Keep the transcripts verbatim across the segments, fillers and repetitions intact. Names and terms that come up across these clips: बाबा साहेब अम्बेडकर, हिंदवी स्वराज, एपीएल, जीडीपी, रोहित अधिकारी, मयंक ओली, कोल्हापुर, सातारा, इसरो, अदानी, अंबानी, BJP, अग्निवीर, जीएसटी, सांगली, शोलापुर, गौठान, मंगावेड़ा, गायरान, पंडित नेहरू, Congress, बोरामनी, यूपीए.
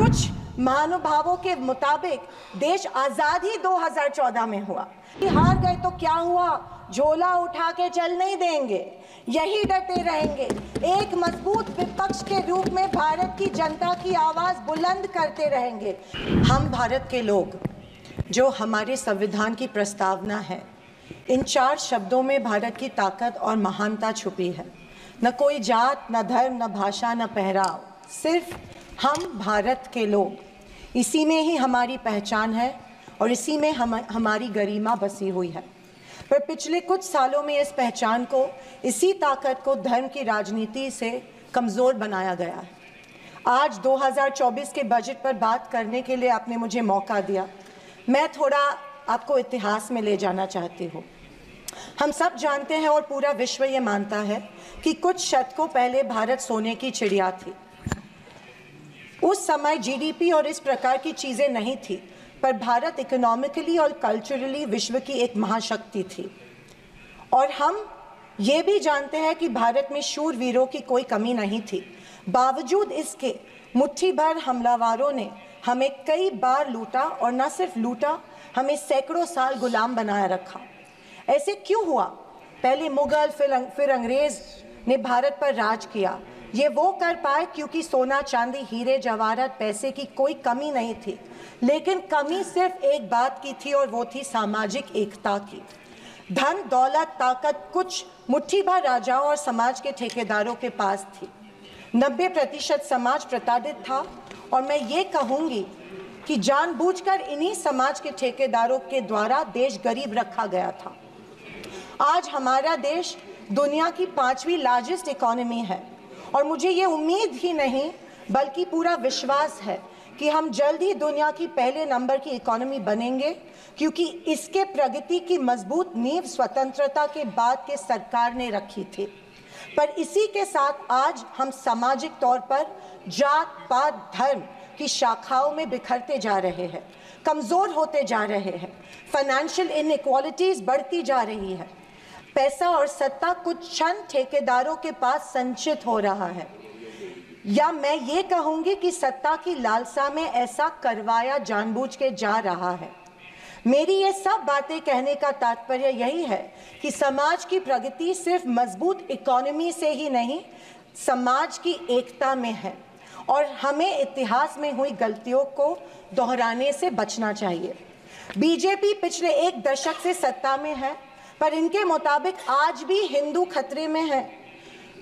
कुछ महानुभावों के मुताबिक देश आजाद ही दो हज़ार चौदह में हुआ। हार गए तो क्या हुआ, झोला उठा के चल नहीं देंगे, यही डटे रहेंगे। एक मजबूत विपक्ष के रूप में भारत की जनता की आवाज बुलंद करते रहेंगे। हम भारत के लोग, जो हमारे संविधान की प्रस्तावना है, इन चार शब्दों में भारत की ताकत और महानता छुपी है। न कोई जात, न धर्म, न भाषा, न पहराव, सिर्फ हम भारत के लोग, इसी में ही हमारी पहचान है और इसी में हम हमारी गरिमा बसी हुई है। पर पिछले कुछ सालों में इस पहचान को, इसी ताकत को धर्म की राजनीति से कमज़ोर बनाया गया है। आज दो हज़ार चौबीस के बजट पर बात करने के लिए आपने मुझे मौका दिया। मैं थोड़ा आपको इतिहास में ले जाना चाहती हूँ। हम सब जानते हैं और पूरा विश्व ये मानता है कि कुछ शतकों पहले भारत सोने की चिड़िया थी। उस समय जीडीपी और इस प्रकार की चीज़ें नहीं थी, पर भारत इकोनॉमिकली और कल्चरली विश्व की एक महाशक्ति थी। और हम ये भी जानते हैं कि भारत में शूरवीरों की कोई कमी नहीं थी। बावजूद इसके मुट्ठी भर हमलावरों ने हमें कई बार लूटा, और न सिर्फ लूटा, हमें सैकड़ों साल गुलाम बनाया रखा। ऐसे क्यों हुआ? पहले मुगल, फिर फिर अंग्रेज़ ने भारत पर राज किया। ये वो कर पाए क्योंकि सोना, चांदी, हीरे, जवाहरात, पैसे की कोई कमी नहीं थी। लेकिन कमी सिर्फ एक बात की थी, और वो थी सामाजिक एकता की। धन, दौलत, ताकत कुछ मुट्ठी भर राजाओं और समाज के ठेकेदारों के पास थी। नब्बे प्रतिशत समाज प्रताड़ित था, और मैं ये कहूँगी कि जानबूझकर इन्हीं समाज के ठेकेदारों के द्वारा देश गरीब रखा गया था। आज हमारा देश दुनिया की पाँचवीं लार्जेस्ट इकॉनमी है, और मुझे ये उम्मीद ही नहीं बल्कि पूरा विश्वास है कि हम जल्द ही दुनिया की पहले नंबर की इकॉनमी बनेंगे, क्योंकि इसके प्रगति की मजबूत नींव स्वतंत्रता के बाद के सरकार ने रखी थी। पर इसी के साथ आज हम सामाजिक तौर पर जात, पात, धर्म की शाखाओं में बिखरते जा रहे हैं, कमज़ोर होते जा रहे हैं। फाइनेंशियल इनइक्वालिटीज़ बढ़ती जा रही है। पैसा और सत्ता कुछ चंद ठेकेदारों के पास संचित हो रहा है, या मैं ये कहूँगी कि सत्ता की लालसा में ऐसा करवाया जानबूझ के जा रहा है। मेरी ये सब बातें कहने का तात्पर्य यही है कि समाज की प्रगति सिर्फ मजबूत इकोनॉमी से ही नहीं, समाज की एकता में है, और हमें इतिहास में हुई गलतियों को दोहराने से बचना चाहिए। बीजेपी पिछले एक दशक से सत्ता में है, पर इनके मुताबिक आज भी हिंदू खतरे में हैं।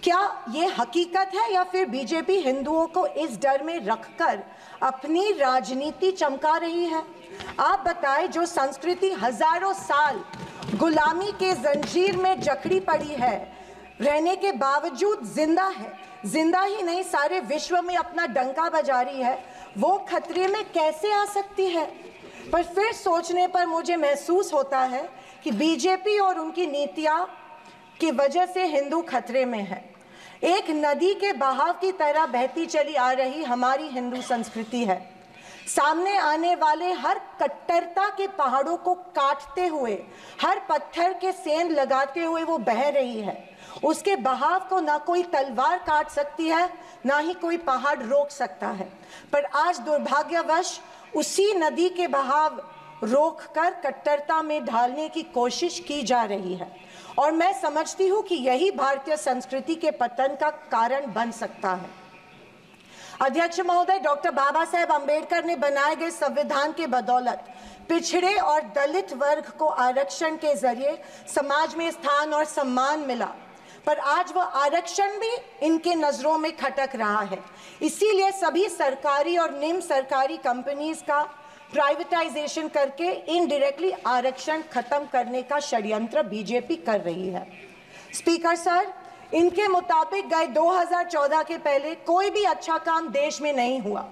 क्या ये हकीकत है, या फिर बीजेपी हिंदुओं को इस डर में रखकर अपनी राजनीति चमका रही है? आप बताएं, जो संस्कृति हजारों साल गुलामी के जंजीर में जकड़ी पड़ी है, रहने के बावजूद जिंदा है, जिंदा ही नहीं सारे विश्व में अपना डंका बजा रही है, वो खतरे में कैसे आ सकती है? पर फिर सोचने पर मुझे महसूस होता है कि बीजेपी और उनकी नीतियाँ की वजह से हिंदू खतरे में है। एक नदी के बहाव की तरह बहती चली आ रही हमारी हिंदू संस्कृति है। सामने आने वाले हर कट्टरता के पहाड़ों को काटते हुए, हर पत्थर के सेंध लगाते हुए वो बह रही है। उसके बहाव को ना कोई तलवार काट सकती है, ना ही कोई पहाड़ रोक सकता है। पर आज दुर्भाग्यवश उसी नदी के बहाव रोककर कट्टरता में ढालने की कोशिश की जा रही है, और मैं समझती हूँ कि यही भारतीय संस्कृति के पतन का कारण बन सकता है। अध्यक्ष महोदय, डॉक्टर बाबा साहेब अम्बेडकर ने बनाए गए संविधान के बदौलत पिछड़े और दलित वर्ग को आरक्षण के जरिए समाज में स्थान और सम्मान मिला, पर आज वह आरक्षण भी इनके नज़रों में खटक रहा है। इसीलिए सभी सरकारी और निम्न सरकारी कंपनीज का प्राइवेटाइजेशन करके इनडायरेक्टली आरक्षण खत्म करने का षड्यंत्र बीजेपी कर रही है। स्पीकर सर, इनके मुताबिक गए दो हज़ार चौदह के पहले कोई भी अच्छा काम देश में नहीं हुआ,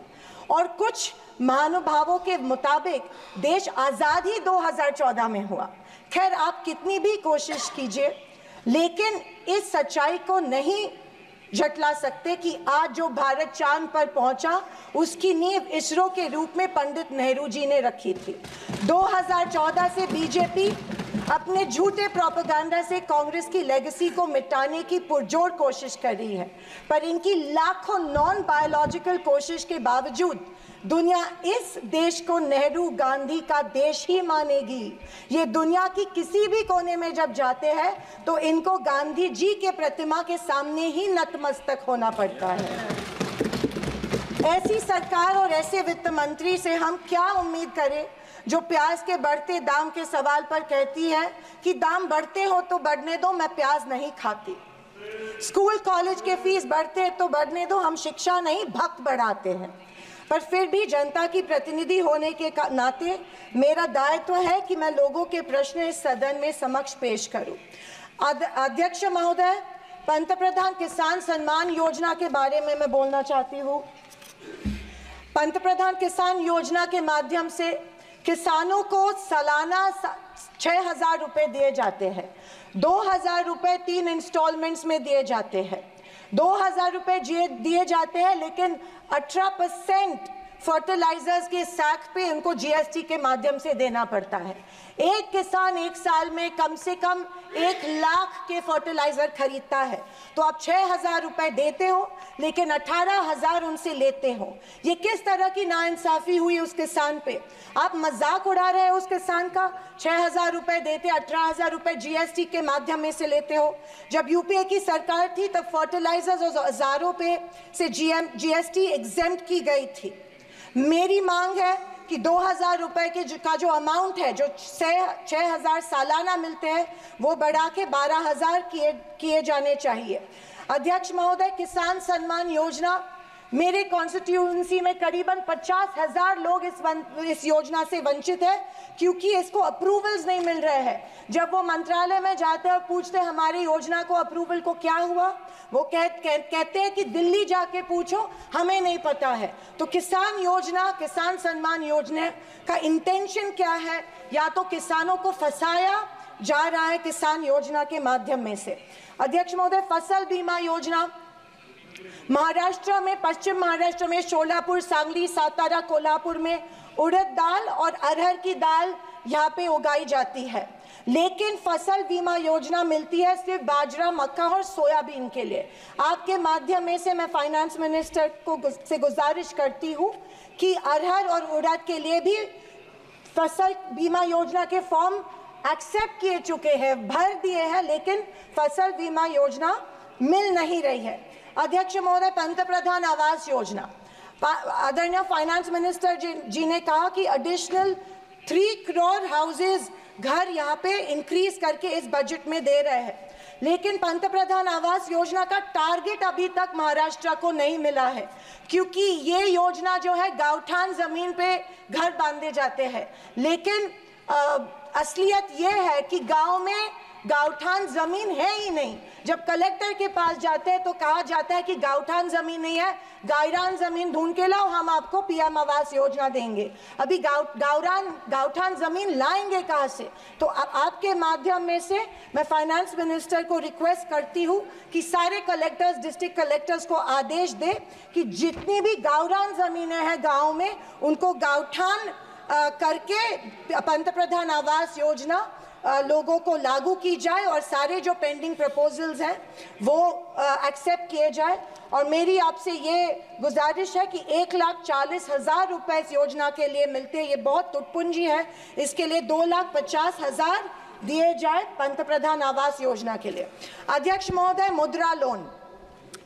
और कुछ महानुभावों के मुताबिक देश आज़ाद ही दो हज़ार चौदह में हुआ। खैर, आप कितनी भी कोशिश कीजिए, लेकिन इस सच्चाई को नहीं झटला सकते कि आज जो भारत चांद पर पहुंचा, उसकी नींव इसरो के रूप में पंडित नेहरू जी ने रखी थी। दो हज़ार चौदह से बीजेपी अपने झूठे प्रोपेगेंडा से कांग्रेस की लेगेसी को मिटाने की पुरजोर कोशिश कर रही है, पर इनकी लाखों नॉन बायोलॉजिकल कोशिश के बावजूद दुनिया इस देश को नेहरू गांधी का देश ही मानेगी। ये दुनिया की किसी भी कोने में जब जाते हैं तो इनको गांधी जी के प्रतिमा के सामने ही नतमस्तक होना पड़ता है। ऐसी सरकार और ऐसे वित्त मंत्री से हम क्या उम्मीद करें जो प्याज के बढ़ते दाम के सवाल पर कहती है कि दाम बढ़ते हो तो बढ़ने दो, मैं प्याज नहीं खाती। स्कूल कॉलेज के फीस बढ़ते तो बढ़ने दो, हम शिक्षा नहीं भक्त बढ़ाते हैं। पर फिर भी जनता की प्रतिनिधि होने के नाते मेरा दायित्व है कि मैं लोगों के प्रश्न इस सदन में समक्ष पेश करूं। अध्यक्ष महोदय, पंतप्रधान किसान सम्मान योजना के बारे में मैं बोलना चाहती हूँ। पंतप्रधान किसान योजना के माध्यम से किसानों को सालाना छः हजार रुपये दिए जाते हैं। दो हजार रुपये तीन इंस्टॉलमेंट्स में दिए जाते हैं। दो हजार रुपये दिए जाते हैं, लेकिन अठारह परसेंट फर्टिलाइजर्स के सैक पे उनको जीएसटी के माध्यम से देना पड़ता है। एक किसान एक साल में कम से कम एक लाख के फर्टिलाइजर खरीदता है, तो आप छः हजार रुपये देते हो लेकिन अठारह हजार उनसे लेते हो। ये किस तरह की नाइंसाफी हुई उस किसान पे? आप मजाक उड़ा रहे हो उस किसान का। छः हजार रुपये देते, अठारह हजार रुपये जीएसटी के माध्यम में से लेते हो। जब यूपीए की सरकार थी तब फर्टिलाइजर्स और हजारों पे से G M G S T exempt की गई थी। मेरी मांग है कि दो हज़ार रुपये के का जो अमाउंट है, जो छः हज़ार सालाना मिलते हैं, वो बढ़ा के बारह हज़ार किए किए जाने चाहिए। अध्यक्ष महोदय, किसान सम्मान योजना, मेरे कॉन्स्टिट्यूंसी में करीबन पचास हज़ार लोग इस वन, इस योजना से वंचित है क्योंकि इसको अप्रूवल्स नहीं मिल रहे हैं। जब वो मंत्रालय में जाते हैं और पूछते हैं हमारी योजना को अप्रूवल को क्या हुआ, वो कह, कह, कहते हैं कि दिल्ली जाके पूछो, हमें नहीं पता है। तो किसान योजना, किसान सम्मान योजना का इंटेंशन क्या है? या तो किसानों को फंसाया जा रहा है किसान योजना के माध्यम में से। अध्यक्ष महोदय, फसल बीमा योजना, महाराष्ट्र में, पश्चिम महाराष्ट्र में, शोलापुर, सांगली, सातारा, कोल्हापुर में उड़द दाल और अरहर की दाल यहाँ पे उगाई जाती है, लेकिन फसल बीमा योजना मिलती है सिर्फ बाजरा, मक्का और सोयाबीन के लिए। आपके माध्यम में से मैं फाइनेंस मिनिस्टर को से गुजारिश करती हूँ कि अरहर और उड़द के लिए भी फसल बीमा योजना के फॉर्म एक्सेप्ट किए चुके हैं, भर दिए हैं, लेकिन फसल बीमा योजना मिल नहीं रही है। अध्यक्ष महोदय, पंतप्रधान आवास योजना, आदरणीय फाइनेंस मिनिस्टर जी, जी ने कहा कि एडिशनल थ्री करोड़ हाउसेज घर यहाँ पे इंक्रीज करके इस बजट में दे रहे हैं, लेकिन पंतप्रधान आवास योजना का टारगेट अभी तक महाराष्ट्र को नहीं मिला है क्योंकि ये योजना जो है गौठान जमीन पे घर बांधे जाते हैं, लेकिन आ, असलियत ये है कि गाँव में गौठान जमीन है ही नहीं। जब कलेक्टर के पास जाते हैं तो कहा जाता है कि गौठान जमीन नहीं है, गायरान जमीन ढूंढ के लाओ, हम आपको पीएम आवास योजना देंगे। अभी गौरान गौठान जमीन लाएंगे कहाँ से? तो अब आपके माध्यम में से मैं फाइनेंस मिनिस्टर को रिक्वेस्ट करती हूँ कि सारे कलेक्टर्स, डिस्ट्रिक्ट कलेक्टर्स को आदेश दे कि जितनी भी गौरान जमीनें हैं गाँव में, उनको गौठान करके पंतप्रधान आवास योजना लोगों को लागू की जाए और सारे जो पेंडिंग प्रपोजल्स हैं वो एक्सेप्ट किए जाए। और मेरी आपसे ये गुजारिश है कि एक लाख चालीस हज़ार रुपये इस योजना के लिए मिलते हैं, ये बहुत टुटपुंजी है, इसके लिए दो लाख पचास हज़ार दिए जाए पंतप्रधान आवास योजना के लिए। अध्यक्ष महोदय, मुद्रा लोन,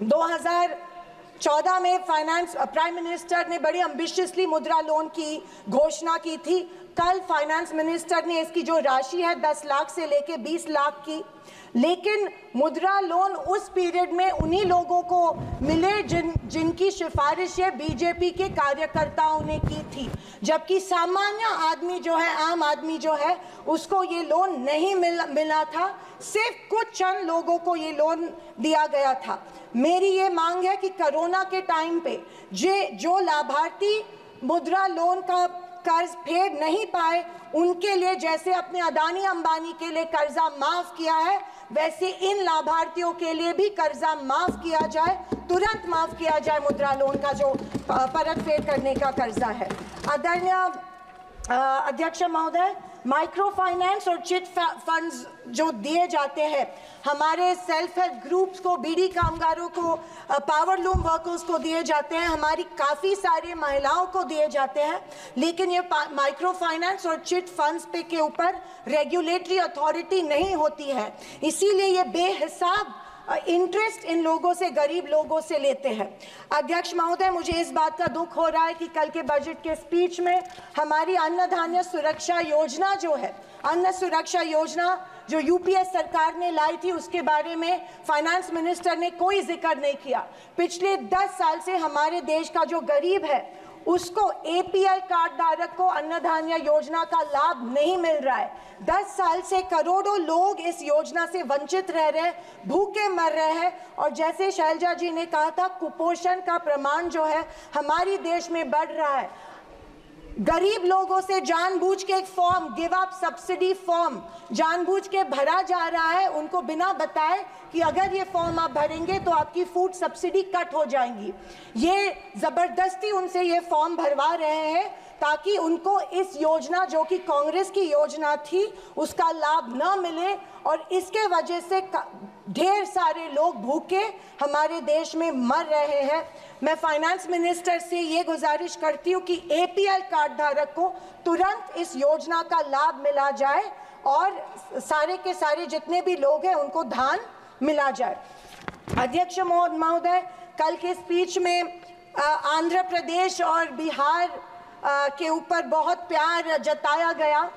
दो हज़ार चौदह में फाइनेंस प्राइम मिनिस्टर ने बड़ी अम्बिशियसली मुद्रा लोन की घोषणा की थी। कल फाइनेंस मिनिस्टर ने इसकी जो राशि है दस लाख से लेके बीस लाख की, लेकिन मुद्रा लोन उस पीरियड में उन्हीं लोगों को मिले जिन जिनकी सिफारिश ये बीजेपी के कार्यकर्ताओं ने की थी, जबकि सामान्य आदमी जो है, आम आदमी जो है, उसको ये लोन नहीं मिला मिला था, सिर्फ कुछ चंद लोगों को ये लोन दिया गया था। मेरी ये मांग है कि कोरोना के टाइम पे जे जो लाभार्थी मुद्रा लोन का कर्ज फेर नहीं पाए, उनके लिए जैसे अपने अदानी अंबानी के लिए कर्जा माफ किया है, वैसे इन लाभार्थियों के लिए भी कर्जा माफ किया जाए, तुरंत माफ किया जाए मुद्रा लोन का जो परत फेर करने का कर्जा है। आदरणीय अध्यक्ष महोदय, माइक्रो फाइनेंस और चिट फंड्स जो दिए जाते हैं, हमारे सेल्फ हेल्प ग्रुप्स को, बीडी कामगारों को, पावर लूम वर्कर्स को दिए जाते हैं, हमारी काफ़ी सारी महिलाओं को दिए जाते हैं, लेकिन ये माइक्रो फाइनेंस और चिट फंड्स पे के ऊपर रेगुलेटरी अथॉरिटी नहीं होती है, इसीलिए ये बेहिसाब इंटरेस्ट इन लोगों से, गरीब लोगों से लेते हैं। अध्यक्ष महोदय, मुझे इस बात का दुख हो रहा है कि कल के बजट के स्पीच में हमारी अन्न धान्य सुरक्षा योजना जो है, अन्न सुरक्षा योजना जो यूपीए सरकार ने लाई थी, उसके बारे में फाइनेंस मिनिस्टर ने कोई जिक्र नहीं किया। पिछले दस साल से हमारे देश का जो गरीब है उसको, एपीएल कार्ड धारक को अन्न धान्य योजना का लाभ नहीं मिल रहा है। दस साल से करोड़ों लोग इस योजना से वंचित रह रहे हैं, भूखे मर रहे हैं, और जैसे शैलजा जी ने कहा था, कुपोषण का प्रमाण जो है हमारी देश में बढ़ रहा है। गरीब लोगों से जानबूझ के एक form, give up subsidy form, जानबूझ के भरा जा रहा है, उनको बिना बताए कि अगर ये फॉर्म आप भरेंगे तो आपकी फूड सब्सिडी कट हो जाएंगी। ये ज़बरदस्ती उनसे ये फॉर्म भरवा रहे हैं ताकि उनको इस योजना, जो कि कांग्रेस की योजना थी, उसका लाभ न मिले, और इसके वजह से ढेर सारे लोग भूखे हमारे देश में मर रहे हैं। मैं फाइनेंस मिनिस्टर से ये गुजारिश करती हूँ कि एपीएल कार्ड धारक को तुरंत इस योजना का लाभ मिला जाए और सारे के सारे जितने भी लोग हैं उनको धान मिला जाए। अध्यक्ष महोदय, कल के स्पीच में आंध्र प्रदेश और बिहार के ऊपर बहुत प्यार जताया गया।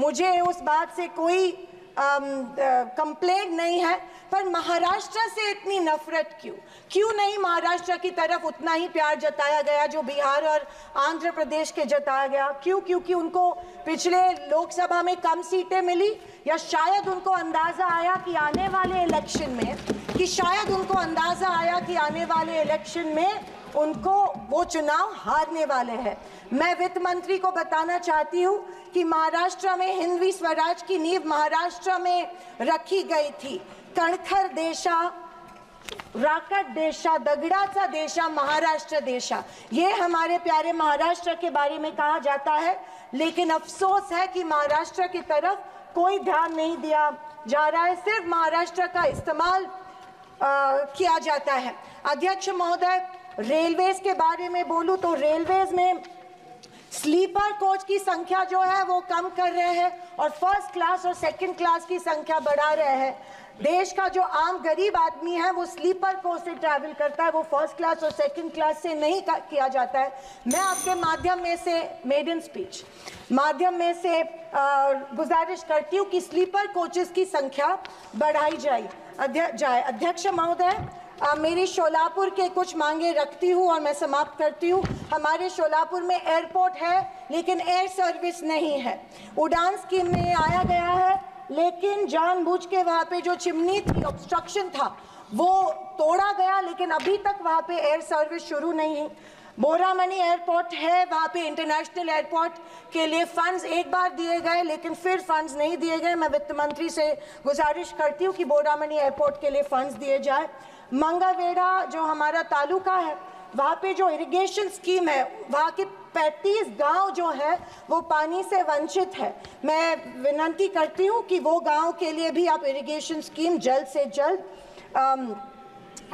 मुझे उस बात से कोई कंप्लेंट नहीं है, पर महाराष्ट्र से इतनी नफरत क्यों? क्यों नहीं महाराष्ट्र की तरफ उतना ही प्यार जताया गया जो बिहार और आंध्र प्रदेश के जताया गया? क्यों? क्योंकि उनको पिछले लोकसभा में कम सीटें मिली, या शायद उनको अंदाज़ा आया कि आने वाले इलेक्शन में कि शायद उनको अंदाज़ा आया कि आने वाले इलेक्शन में उनको वो चुनाव हारने वाले हैं। मैं वित्त मंत्री को बताना चाहती हूँ कि महाराष्ट्र में हिंदवी स्वराज की नींव महाराष्ट्र में रखी गई थी। कणखर देशा, राकट देशा, दगड़ाचा देशा, महाराष्ट्र देशा, ये हमारे प्यारे महाराष्ट्र के बारे में कहा जाता है, लेकिन अफसोस है कि महाराष्ट्र की तरफ कोई ध्यान नहीं दिया जा रहा है, सिर्फ महाराष्ट्र का इस्तेमाल आ, किया जाता है। अध्यक्ष महोदय, रेलवेज के बारे में बोलूँ तो रेलवेज में स्लीपर कोच की संख्या जो है वो कम कर रहे हैं और फर्स्ट क्लास और सेकंड क्लास की संख्या बढ़ा रहे हैं। देश का जो आम गरीब आदमी है वो स्लीपर कोच से ट्रैवल करता है, वो फर्स्ट क्लास और सेकंड क्लास से नहीं किया जाता है। मैं आपके माध्यम में से, मेडन स्पीच माध्यम में से गुजारिश करती हूँ कि स्लीपर कोचेस की संख्या बढ़ाई जाए जाए अध्यक्ष महोदय, आ, मेरी शोलापुर के कुछ मांगे रखती हूँ और मैं समाप्त करती हूँ। हमारे शोलापुर में एयरपोर्ट है लेकिन एयर सर्विस नहीं है। उड़ान स्कीम में आया गया है लेकिन जानबूझ के वहाँ पे जो चिमनी थी, ऑब्स्ट्रक्शन था, वो तोड़ा गया, लेकिन अभी तक वहाँ पे एयर सर्विस शुरू नहीं है। बोरामनी एयरपोर्ट है, वहाँ पे इंटरनेशनल एयरपोर्ट के लिए फंड्स एक बार दिए गए लेकिन फिर फंड्स नहीं दिए गए। मैं वित्त मंत्री से गुजारिश करती हूँ कि बोरामनी एयरपोर्ट के लिए फंड्स दिए जाए। मंगावेड़ा जो हमारा तालुका है, वहाँ पे जो इरिगेशन स्कीम है, वहाँ के पैंतीस गांव जो है वो पानी से वंचित है। मैं विनती करती हूँ कि वो गांव के लिए भी आप इरिगेशन स्कीम जल्द से जल्द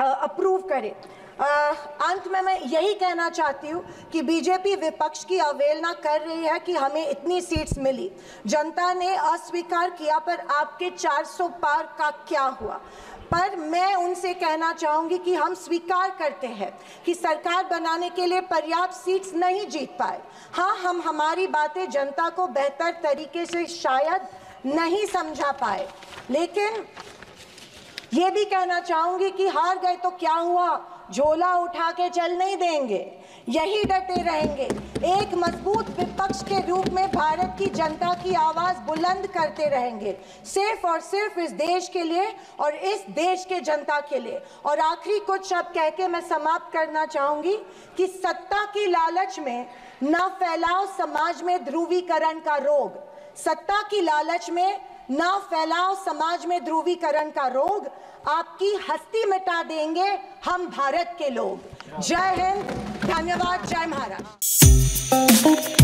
अप्रूव करें। आ, अंत में मैं यही कहना चाहती हूँ कि बीजेपी विपक्ष की अवहेलना कर रही है कि हमें इतनी सीट्स मिली, जनता ने अस्वीकार किया, पर आपके चार सौ पार का क्या हुआ? पर मैं उनसे कहना चाहूँगी कि हम स्वीकार करते हैं कि सरकार बनाने के लिए पर्याप्त सीट्स नहीं जीत पाए। हाँ, हम हमारी बातें जनता को बेहतर तरीके से शायद नहीं समझा पाए, लेकिन ये भी कहना चाहूँगी कि हार गए तो क्या हुआ, झोला उठा के चल नहीं देंगे, यही डटे रहेंगे। एक मजबूत विपक्ष के रूप में भारत की जनता की आवाज़ बुलंद करते रहेंगे, सिर्फ और सिर्फ इस देश के लिए और इस देश के जनता के लिए। और आखिरी कुछ शब्द कह के मैं समाप्त करना चाहूँगी कि सत्ता की लालच में ना फैलाओ समाज में ध्रुवीकरण का रोग, सत्ता की लालच में ना फैलाओ समाज में ध्रुवीकरण का रोग, आपकी हस्ती मिटा देंगे हम भारत के लोग। जय हिंद, धन्यवाद, जय महाराष्ट्र।